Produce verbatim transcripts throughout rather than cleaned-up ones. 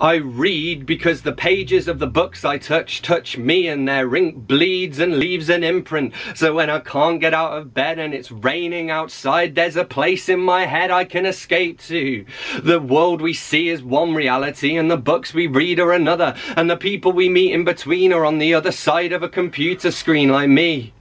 I read because the pages of the books I touch touch me, and their ink bleeds and leaves an imprint. So when I can't get out of bed and it's raining outside, there's a place in my head I can escape to. The world we see is one reality, and the books we read are another, and the people we meet in between are on the other side of a computer screen like me.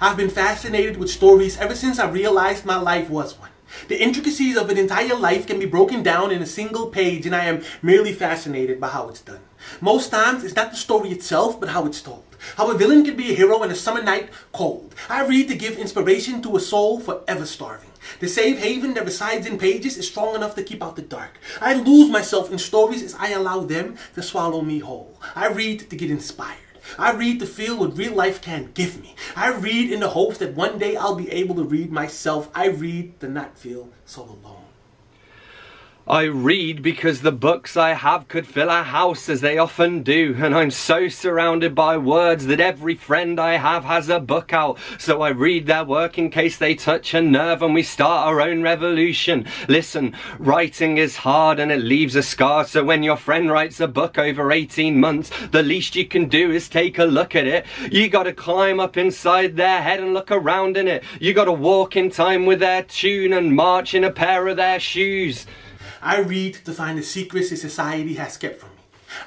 I've been fascinated with stories ever since I realized my life was one. The intricacies of an entire life can be broken down in a single page, and I am merely fascinated by how it's done. Most times, it's not the story itself, but how it's told. How a villain can be a hero in a summer night cold. I read to give inspiration to a soul forever starving. The safe haven that resides in pages is strong enough to keep out the dark. I lose myself in stories as I allow them to swallow me whole. I read to get inspired. I read to feel what real life can give me. I read in the hopes that one day I'll be able to read myself. I read to not feel so alone. I read because the books I have could fill a house, as they often do, and I'm so surrounded by words that every friend I have has a book out. So I read their work in case they touch a nerve and we start our own revolution. Listen, writing is hard and it leaves a scar, so when your friend writes a book over eighteen months, the least you can do is take a look at it. You gotta climb up inside their head and look around in it. You gotta walk in time with their tune and march in a pair of their shoes. I read to find the secrets this society has kept from me.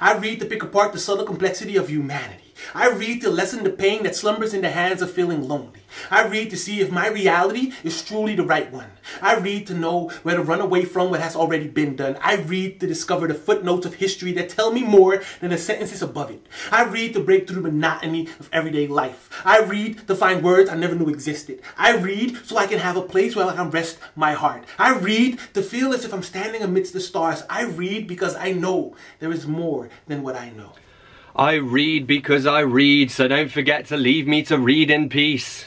I read to pick apart the subtle complexity of humanity. I read to lessen the pain that slumbers in the hands of feeling lonely. I read to see if my reality is truly the right one. I read to know where to run away from what has already been done. I read to discover the footnotes of history that tell me more than the sentences above it. I read to break through the monotony of everyday life. I read to find words I never knew existed. I read so I can have a place where I can rest my heart. I read to feel as if I'm standing amidst the stars. I read because I know there is more than what I know. I read because I read, so don't forget to leave me to read in peace.